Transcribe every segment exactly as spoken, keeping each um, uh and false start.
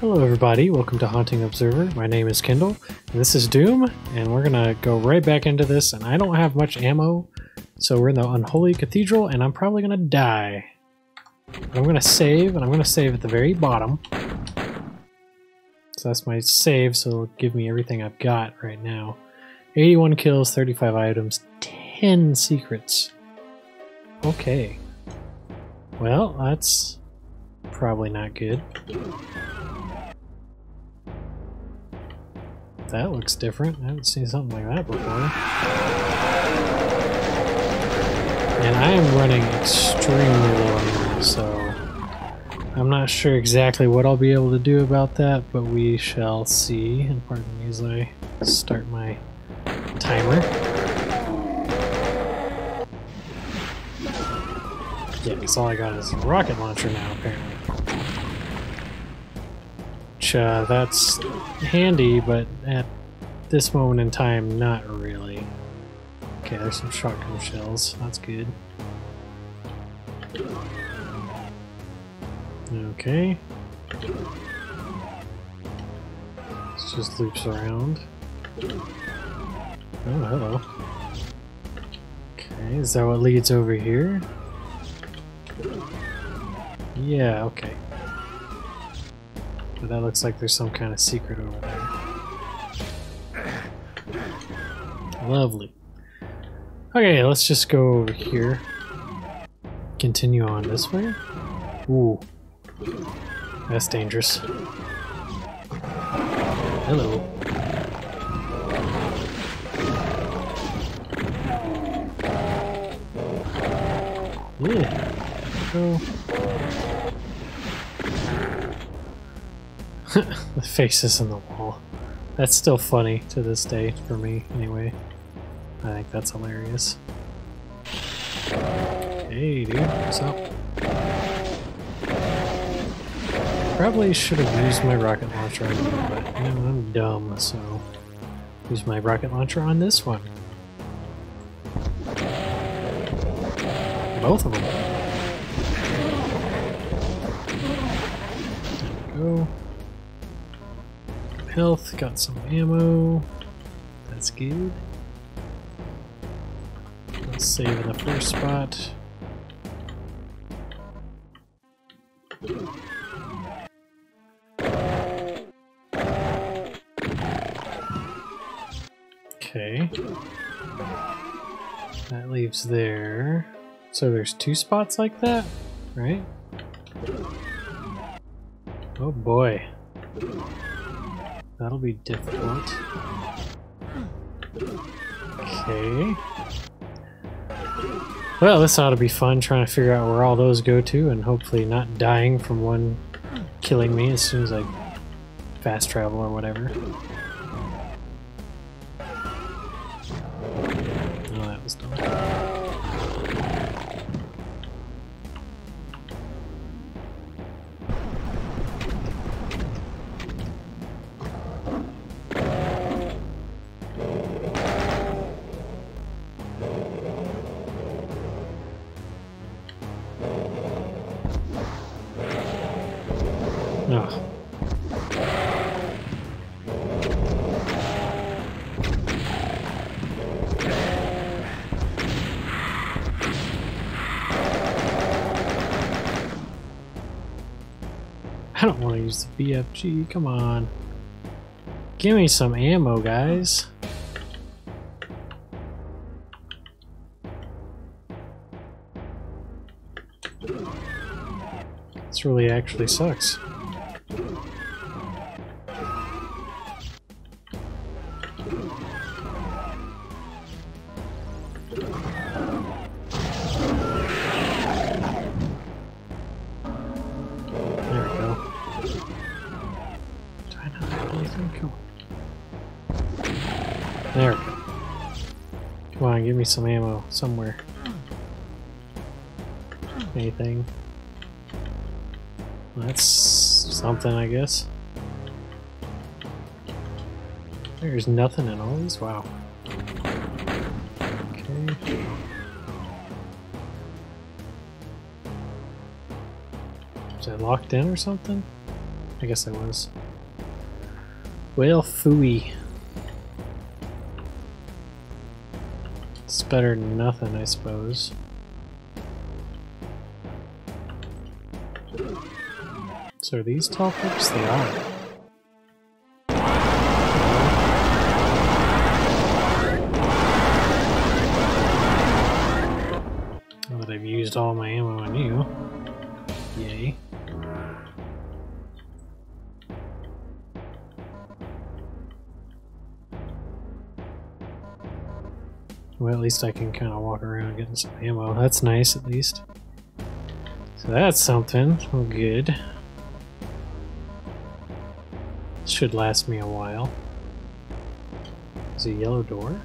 Hello everybody, welcome to Haunting Observer. My name is Kendall, and this is Doom, and we're gonna go right back into this, and I don't have much ammo, so we're in the Unholy Cathedral, and I'm probably gonna die. But I'm gonna save, and I'm gonna save at the very bottom. So that's my save, so it'll give me everything I've got right now. eighty-one kills, thirty-five items, ten secrets. Okay. Well, that's probably not good. That looks different. I haven't seen something like that before. And I am running extremely low on ammo, so I'm not sure exactly what I'll be able to do about that, but we shall see. And pardon me as I start my timer. Yeah, because all I got is a rocket launcher now, apparently. Which, uh, that's handy, but at this moment in time, not really. Okay, there's some shotgun shells. That's good. Okay. This just loops around. Oh, hello. Okay, is that what leads over here? Yeah, okay. But that looks like there's some kind of secret over there. Lovely. Okay, let's just go over here. Continue on this way. Ooh. That's dangerous. Hello. Yeah. Go. The faces in the wall. That's still funny to this day for me, anyway. I think that's hilarious. Hey, dude, what's up? Probably should have used my rocket launcher on you, but you know, I'm dumb, so use my rocket launcher on this one. Both of them. There we go. Health, got some ammo. That's good. Let's save in the first spot. Okay. That leaves there. So there's two spots like that, right? Oh boy. That'll be difficult. Okay. Well, this ought to be fun trying to figure out where all those go to and hopefully not dying from one killing me as soon as I fast travel or whatever. Oh, that was dumb. Ugh. I don't want to use the B F G, come on. Give me some ammo, guys. This really actually sucks. There we go. Come on, give me some ammo somewhere. Anything. That's something, I guess. There's nothing in all these? Wow. Okay. Is that locked in or something? I guess I was. Well, phooey. It's better than nothing, I suppose. So are these tall cliffs? They are. Now that I've used all my ammo on you. Yay. Well, at least I can kind of walk around getting some ammo. That's nice, at least. So that's something. Oh, good. Should last me a while. There's a yellow door.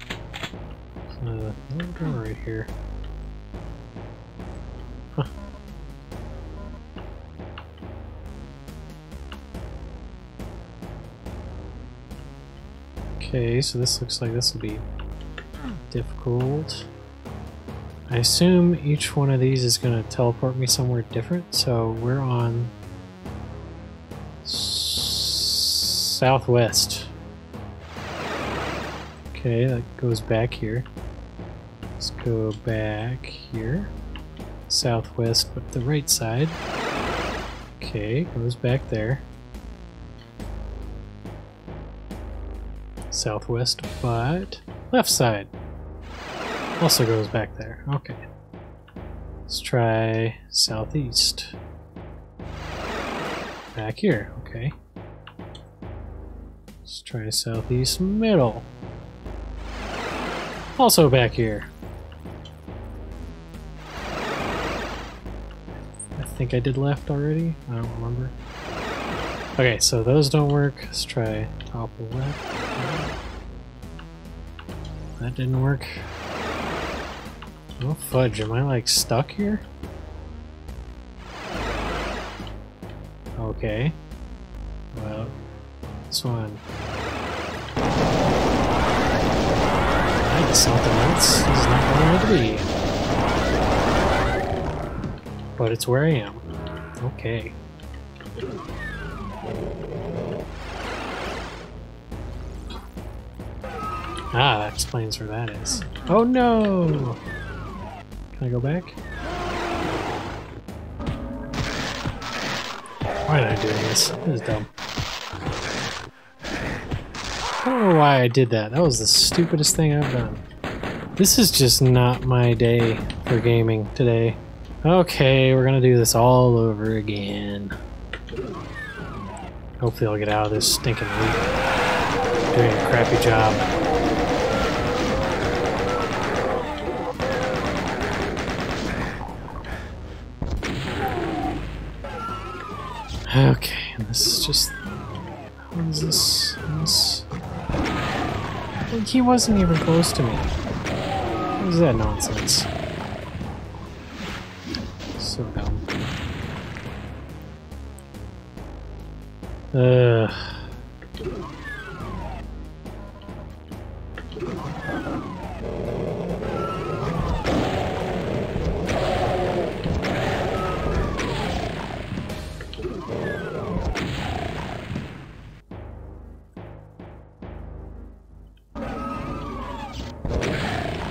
There's another yellow door right here. Huh. Okay, so this looks like this will be difficult. I assume each one of these is going to teleport me somewhere different, so we're on southwest. Okay, that goes back here. Let's go back here. Southwest, but the right side. Okay, goes back there. Southwest, but left side also goes back there. Okay, let's try southeast. Back here, okay. Let's try southeast middle. Also back here. I think I did left already. I don't remember. Okay, so those don't work. Let's try top left. That didn't work. Oh fudge, am I like stuck here? Okay. Well, this one. Alright, something else is not where I want to be. But it's where I am. Okay. Ah, that explains where that is. Oh no! Can I go back? Why did I do this? This is dumb. I don't know why I did that. That was the stupidest thing I've done. This is just not my day for gaming today. Okay, we're gonna do this all over again. Hopefully I'll get out of this stinking loop. Doing a crappy job. Okay, and this is just... What is this? this? Like, he wasn't even close to me. What is that nonsense? So dumb. Ugh.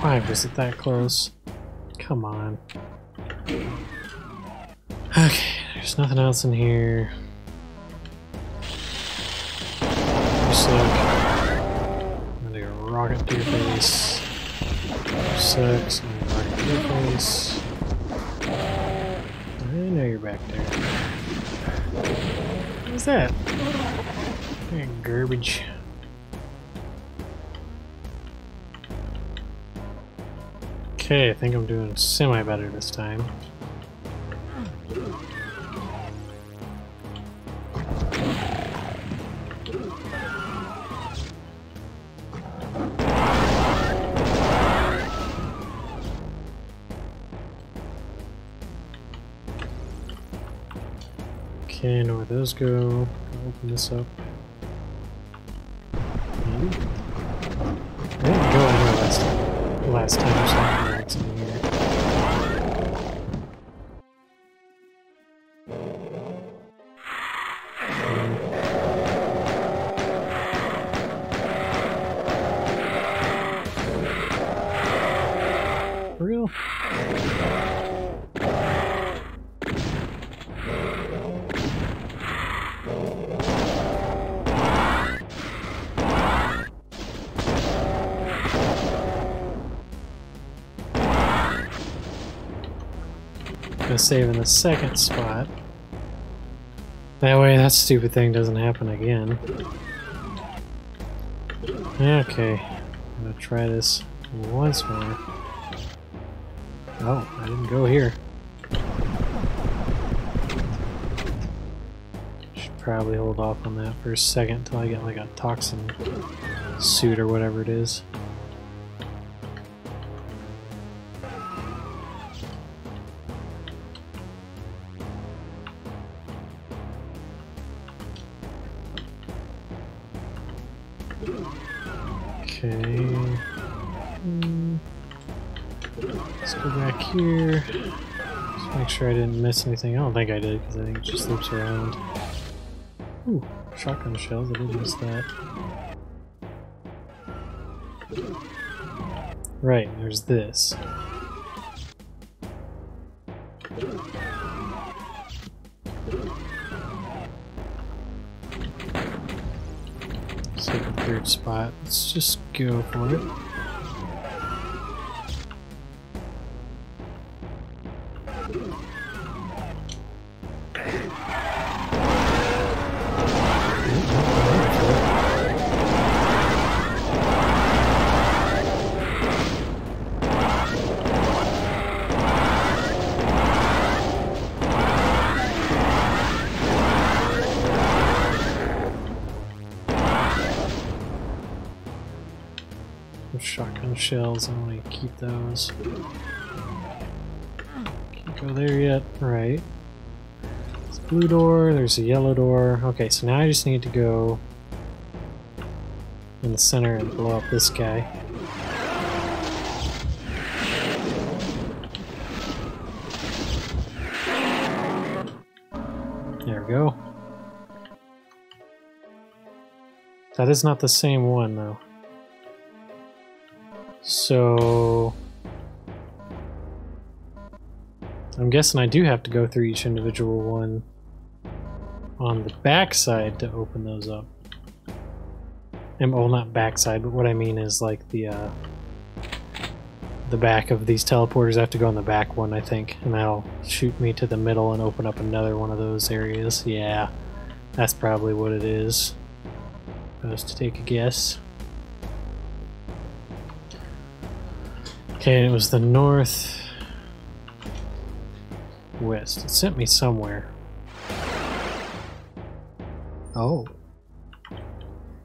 Why was it that close? Come on. Okay, there's nothing else in here. Just look. I'm gonna do a rocket to your face. Sucks. I'm gonna rocket to your face. I know you're back there. What was that? Garbage. Okay, I think I'm doing semi better this time. Okay, I know where those go. I'll open this up. I didn't go anywhere last time. Last time or something. In here. For real? Gonna save in the second spot. That way that stupid thing doesn't happen again. Okay, I'm gonna try this once more. Oh, I didn't go here. Should probably hold off on that for a second until I get like a toxin suit or whatever it is. Here. Just make sure I didn't miss anything. I don't think I did because I think it just loops around. Ooh, shotgun shells, I didn't miss that. Right, there's this. Second, third spot. Let's just go for it. Shells, I'm gonna keep those. Can't go there yet. Right. There's a blue door, there's a yellow door. Okay, so now I just need to go in the center and blow up this guy. There we go. That is not the same one though. So I'm guessing I do have to go through each individual one on the backside to open those up. And well, not backside, but what I mean is like the uh, the back of these teleporters. I have to go on the back one, I think, and that'll shoot me to the middle and open up another one of those areas. Yeah, that's probably what it is. I was to take a guess. Okay, it was the north west. It sent me somewhere. Oh.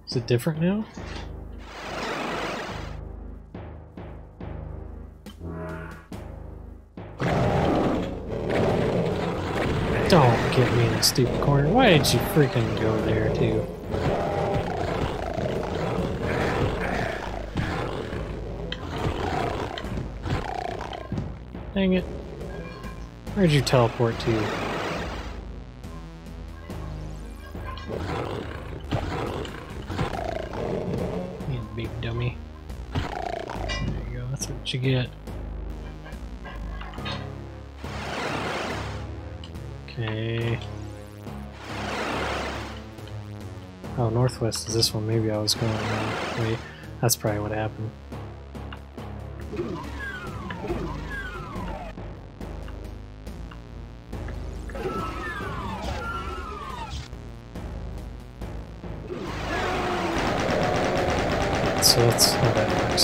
Is it different now? Don't get me in a stupid corner. Why did you freaking go there too? Dang it. Where'd you teleport to? You big dummy. There you go, that's what you get. Okay. Oh, northwest is this one. Maybe I was going that way. That's probably what happened. So that's how that works.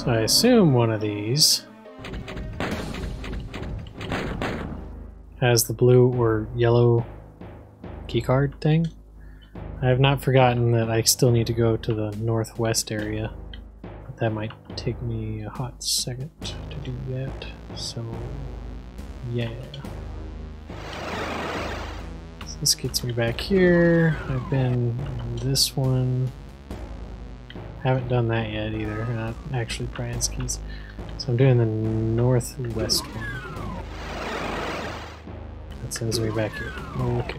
So I assume one of these has the blue or yellow keycard thing. I have not forgotten that I still need to go to the northwest area. That might take me a hot second to do that, so yeah. So this gets me back here. I've been on this one. Haven't done that yet either. Not actually prying skis. So I'm doing the northwest one. that sends me back here. Okay.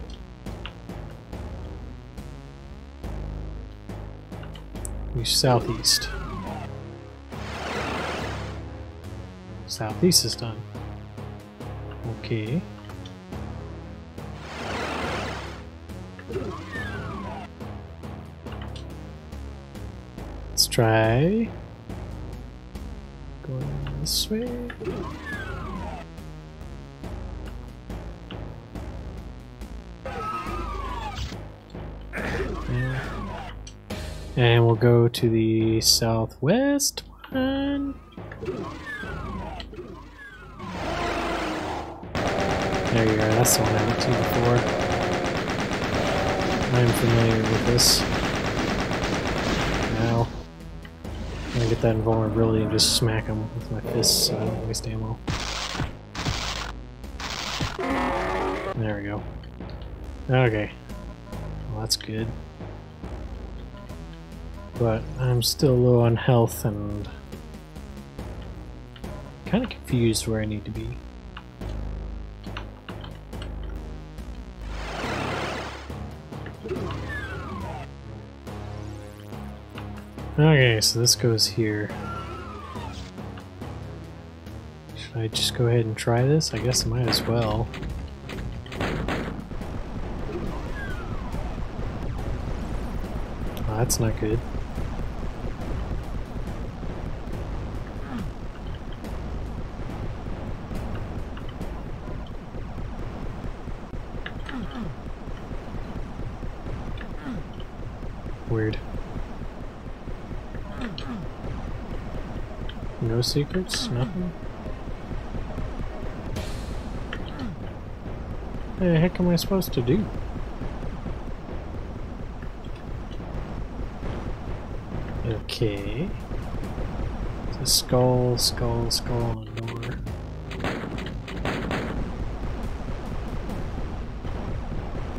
We're southeast. Southeast is done. Okay. Let's try going this way. And we'll go to the southwest one. There you are, that's the one I went to before. I'm familiar with this. Now, I'm gonna get that invulnerability and just smack him with my fists so I don't waste ammo. There we go. Okay. Well, that's good. But I'm still low on health and kind of confused where I need to be. Okay, so this goes here. Should I just go ahead and try this? I guess I might as well. Oh, that's not good. Weird. No secrets? Nothing? What the heck am I supposed to do? Okay. It's a skull, skull, skull, and a door.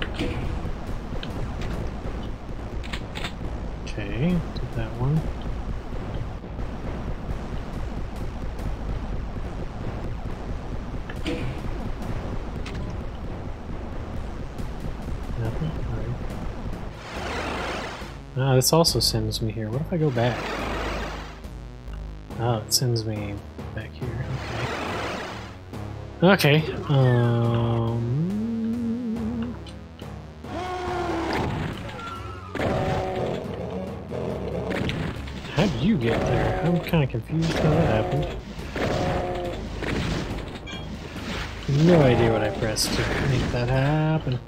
Okay, did that one. Nothing? Alright. Ah, this also sends me here. What if I go back? Oh, it sends me back here. Okay. Okay, um... how did you get there? I'm kind of confused how that happened. No idea what I pressed to make that happen.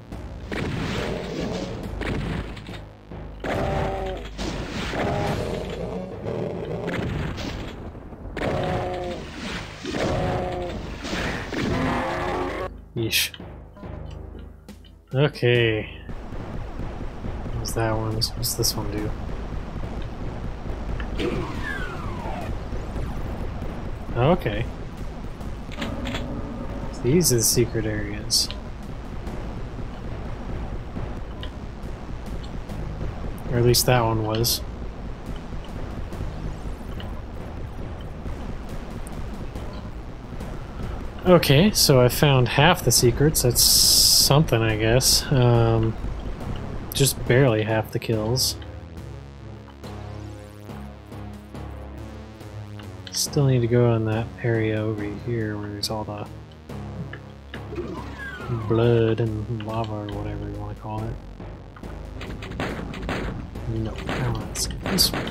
Yeesh. Okay. What's that one? What's this one do? Okay. These are the secret areas. Or at least that one was. Okay, so I found half the secrets. That's something, I guess. Um, just barely half the kills. Still need to go in that area over here where there's all the blood and lava or whatever you want to call it. No, I want to skip this one.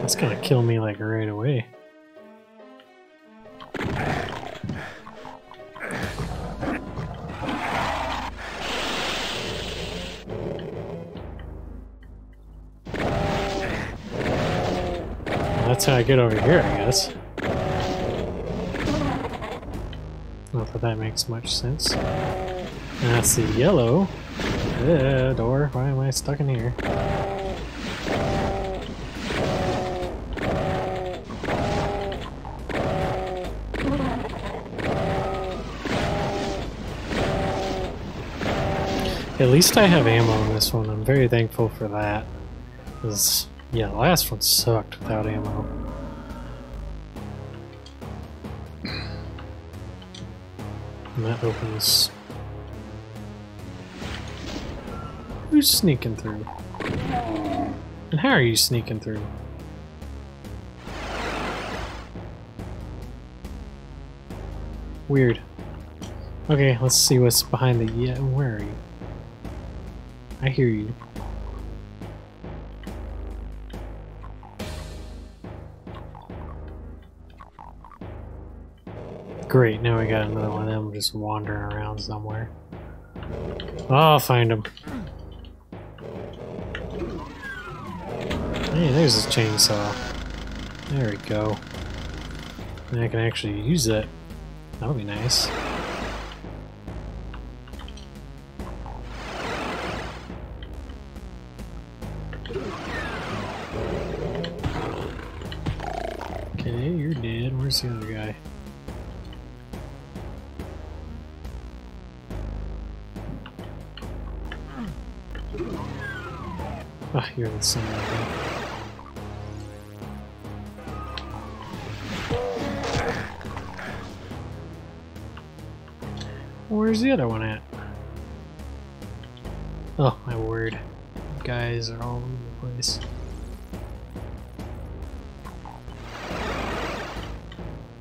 That's gonna kill me like right away. That's how I get over here, I guess. Not that that makes much sense. And that's the yellow. Yeah, door. Why am I stuck in here? At least I have ammo in this one. I'm very thankful for that. Because, yeah, the last one sucked without ammo. And that opens. Who's sneaking through? And how are you sneaking through? Weird. Okay, let's see what's behind the... Yeah, where are you? I hear you. Great, now we got another one of them just wandering around somewhere. I'll find him. Hey, there's his chainsaw. There we go. And I can actually use that. That'll be nice. Okay, you're dead. Where's the other guy? Ah, you're the same guy. Where's the other one at? Oh my word. Guys are all over the place.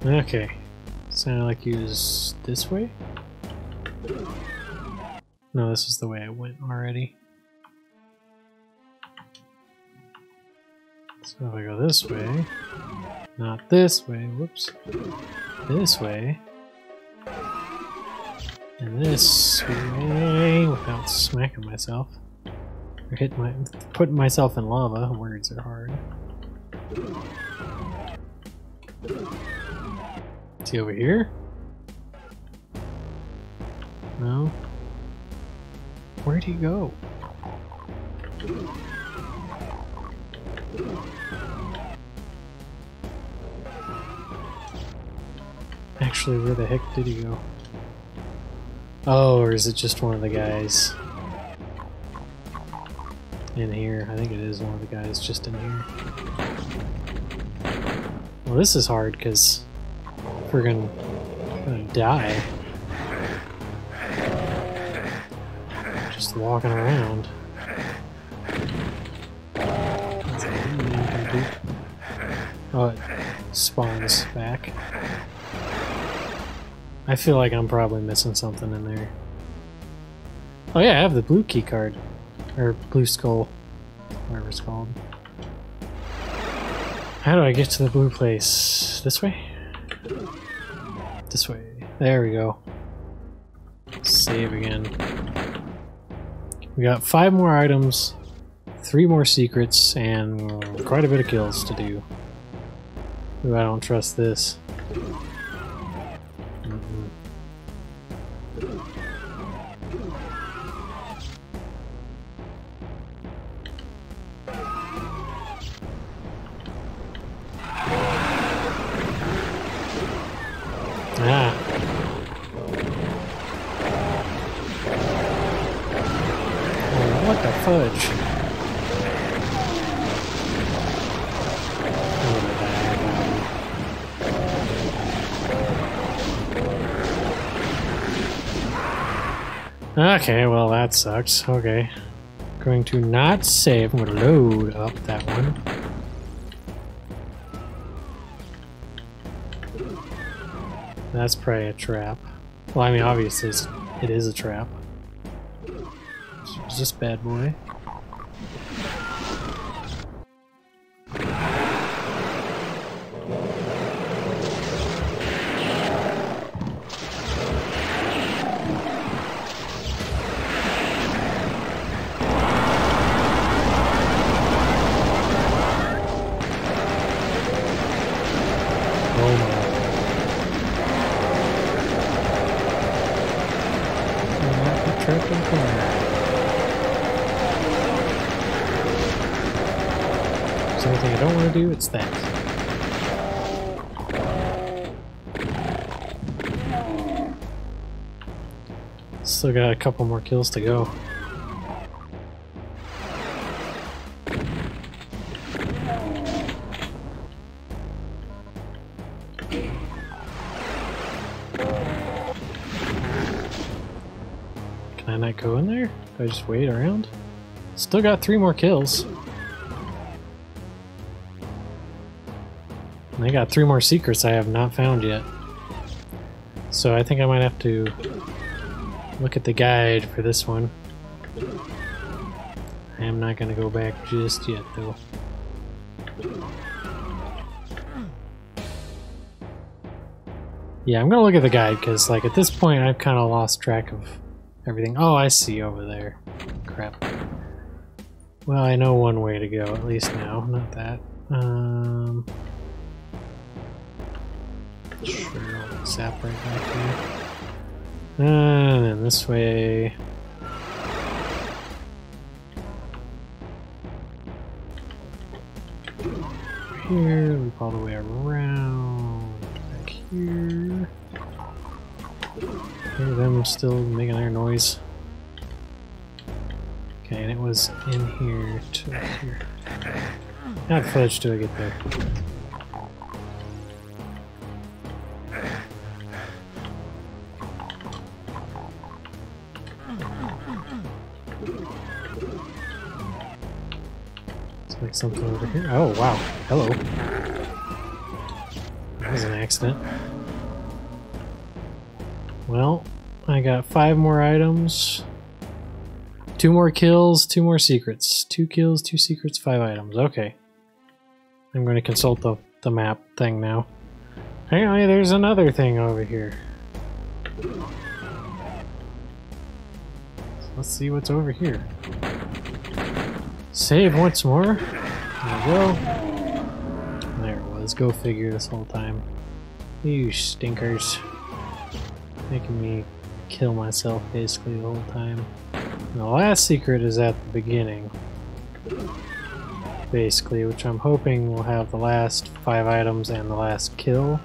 Okay. Sounded like he was this way? No, this is the way I went already. So if I go this way. Not this way, whoops. This way. And this way, without smacking myself, or hit my, putting myself in lava. Words are hard. Is he over here? No. Where'd he go? Actually, where the heck did he go? Oh, or is it just one of the guys in here? I think it is one of the guys just in here. Well, this is hard because we're gonna, gonna die just walking around. That's a oh, it spawns back. I feel like I'm probably missing something in there. Oh yeah, I have the blue key card. Or blue skull. Whatever it's called. How do I get to the blue place? This way? This way. There we go. Save again. We got five more items, three more secrets, and quite a bit of kills to do. Ooh, I don't trust this. Okay, well that sucks. Okay. Going to not save. I'm gonna load up that one. That's probably a trap. Well, I mean obviously it's, it is a trap. It's just bad boy. It's that. Still got a couple more kills to go. Can I not go in there? Can I just wait around? Still got three more kills. And I got three more secrets I have not found yet. So I think I might have to look at the guide for this one. I am not going to go back just yet, though. Yeah, I'm going to look at the guide, because like at this point I've kind of lost track of everything. Oh, I see over there. Crap. Well, I know one way to go, at least now. Not that. Um... Sure, zap right back there. And then this way... Here, loop all the way around, back here. Hear them still making their noise. Okay, and it was in here to right here. Not fudge till I get there. Like something over here. Oh wow. Hello. That was an accident. Well, I got five more items. Two more kills, two more secrets. Two kills, two secrets, five items. Okay. I'm going to consult the, the map thing now. Apparently there's another thing over here. So let's see what's over here. Save once more. There we go. There it was. Go figure this whole time. You stinkers. Making me kill myself basically the whole time. And the last secret is at the beginning. Basically, which I'm hoping will have the last five items and the last kill.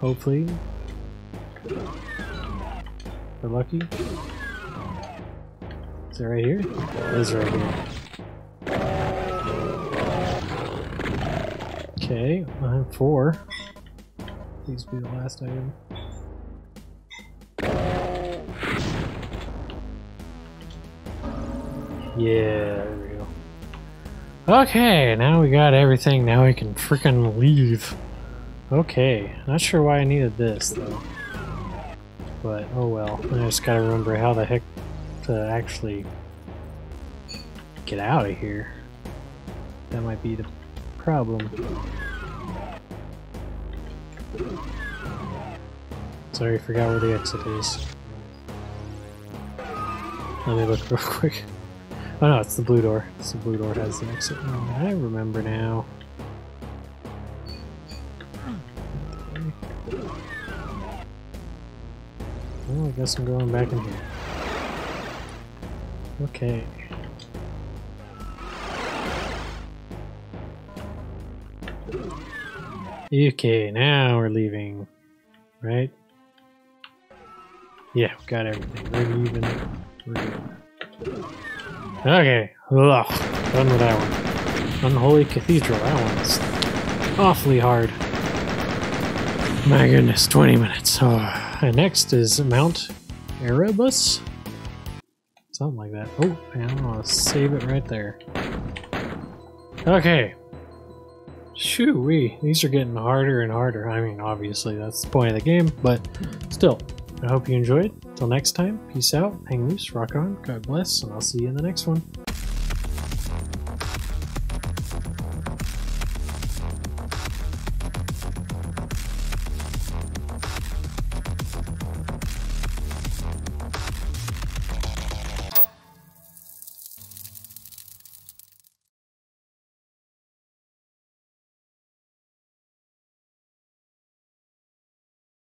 Hopefully. We're lucky. Is it right here? It is right here. Okay, I'm four. These be the last item. Yeah, there we go. Okay, now we got everything. Now we can freaking leave. Okay, not sure why I needed this though. But oh well. I just gotta remember how the heck to actually get out of here. That might be the problem. Sorry, I forgot where the exit is. Let me look real quick. Oh no, it's the blue door. It's the blue door that has the exit. Oh, I remember now. Well, I guess I'm going back in here. Okay. Okay, now we're leaving, right? Yeah, we've got everything. We're leaving. We're leaving. Okay. Ugh. Done with that one. Unholy Cathedral. That one's awfully hard. My goodness, twenty minutes. Oh. And next is Mount Erebus? Something like that. Oh, and I'm gonna save it right there. Okay. Shoo-wee. These are getting harder and harder. I mean, obviously, that's the point of the game, but still, I hope you enjoyed. Till next time, peace out, hang loose, rock on, God bless, and I'll see you in the next one.